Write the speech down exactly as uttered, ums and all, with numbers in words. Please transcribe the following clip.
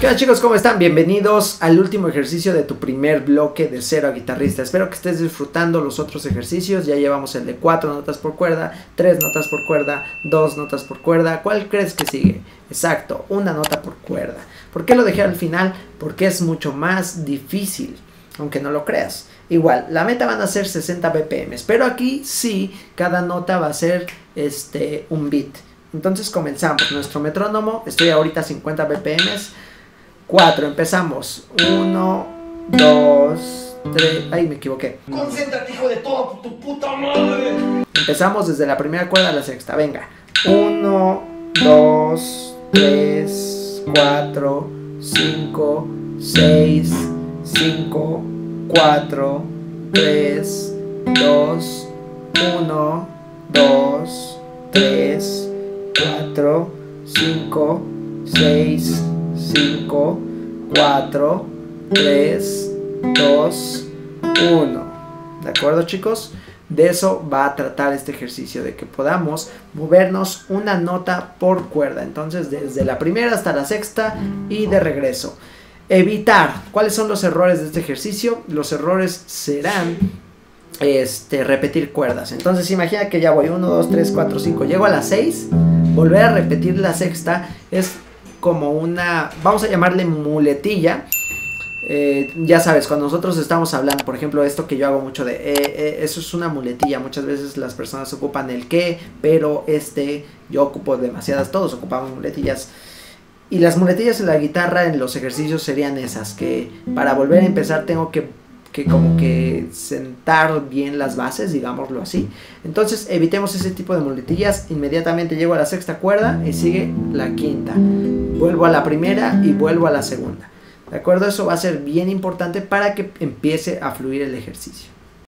¿Qué onda, chicos? ¿Cómo están? Bienvenidos al último ejercicio de tu primer bloque de cero a guitarrista. Espero que estés disfrutando los otros ejercicios. Ya llevamos el de cuatro notas por cuerda, tres notas por cuerda, dos notas por cuerda. ¿Cuál crees que sigue? Exacto, una nota por cuerda. ¿Por qué lo dejé al final? Porque es mucho más difícil, aunque no lo creas. Igual, la meta van a ser sesenta B P M, pero aquí sí, cada nota va a ser este, un beat. Entonces comenzamos. Nuestro metrónomo, estoy ahorita a cincuenta B P M. cuatro, empezamos. uno, dos, tres. Ay, me equivoqué. Concéntrate, hijo de todo, tu puta madre. Empezamos desde la primera cuerda a la sexta. Venga. uno, dos, tres, cuatro, cinco, seis, cinco, cuatro, tres, dos, uno, dos, tres, cuatro, cinco, seis, cinco, cuatro, tres, dos, uno. ¿De acuerdo, chicos? De eso va a tratar este ejercicio, de que podamos movernos una nota por cuerda. Entonces, desde la primera hasta la sexta y de regreso. Evitar. ¿Cuáles son los errores de este ejercicio? Los errores serán este, repetir cuerdas. Entonces, imagina que ya voy uno, dos, tres, cuatro, cinco. Llego a la seis. Volver a repetir la sexta es como una, vamos a llamarle muletilla. Eh, ya sabes, cuando nosotros estamos hablando, por ejemplo, esto que yo hago mucho de eh, eh, eso es una muletilla. Muchas veces las personas ocupan el que, pero este, yo ocupo demasiadas, todos ocupamos muletillas. Y las muletillas en la guitarra, en los ejercicios, serían esas, que para volver a empezar tengo que, que como que sentar bien las bases, digámoslo así. Entonces evitemos ese tipo de muletillas. Inmediatamente llego a la sexta cuerda y sigue la quinta. Vuelvo a la primera y vuelvo a la segunda. ¿De acuerdo? Eso va a ser bien importante para que empiece a fluir el ejercicio.